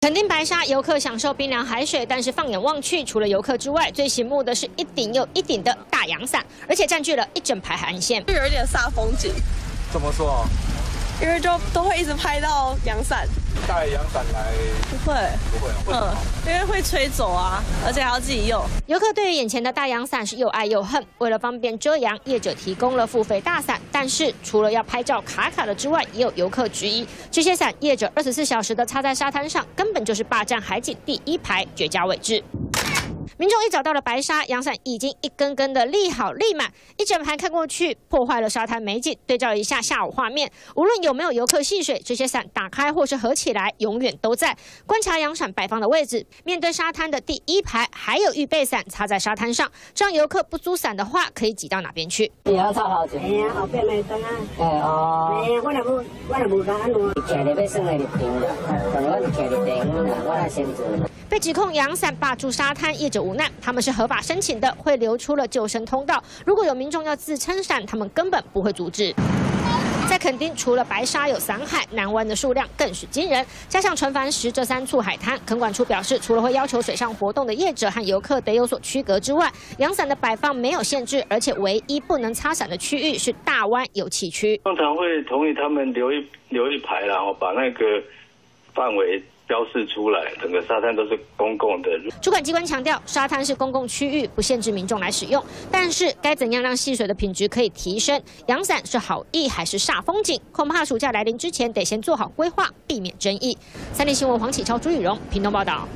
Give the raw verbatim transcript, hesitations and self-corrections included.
垦丁白沙，游客享受冰凉海水，但是放眼望去，除了游客之外，最醒目的是一顶又一顶的大阳伞，而且占据了一整排海岸线，就有一点煞风景。怎么说？因为就都会一直拍到阳伞。带阳伞来？不会，不会，不会、嗯，因为会吹走啊，而且还要自己用。游客对于眼前的大阳伞是又爱又恨。为了方便遮阳，业者提供了付费大伞，但是除了要拍照卡卡的之外，也有游客质疑这些伞业者二十四小时的插在沙滩上，根本就是霸占海景第一排绝佳位置。 民众一早到了白沙，阳伞已经一根根的立好立满，一整排看过去，破坏了沙滩美景。对照一下下午画面，无论有没有游客戏水，这些伞打开或是合起来，永远都在。观察阳伞摆放的位置，面对沙滩的第一排，还有预备伞插在沙滩上，这样游客不租伞的话，可以挤到哪边去？也要插好久。哎呀，后边来等啊。哎哦。哎，我那不，我那不干了。站那边上来就停了，等我站那边，我来先走。被指控阳伞霸住沙滩，业者 无奈，他们是合法申请的，会留出了救生通道。如果有民众要自撑伞，他们根本不会阻止。在垦丁，除了白沙有伞海，南湾的数量更是惊人。加上船帆石这三处海滩，垦管处表示，除了会要求水上活动的业者和游客得有所区隔之外，阳伞的摆放没有限制，而且唯一不能插伞的区域是大湾游憩区。通常会同意他们留一留一排，然后把那个范围 标示出来，整个沙滩都是公共的。主管机关强调，沙滩是公共区域，不限制民众来使用。但是，该怎样让戏水的品质可以提升？阳伞是好意还是煞风景？恐怕暑假来临之前，得先做好规划，避免争议。三立新闻黄启超、朱雨荣，屏东报道。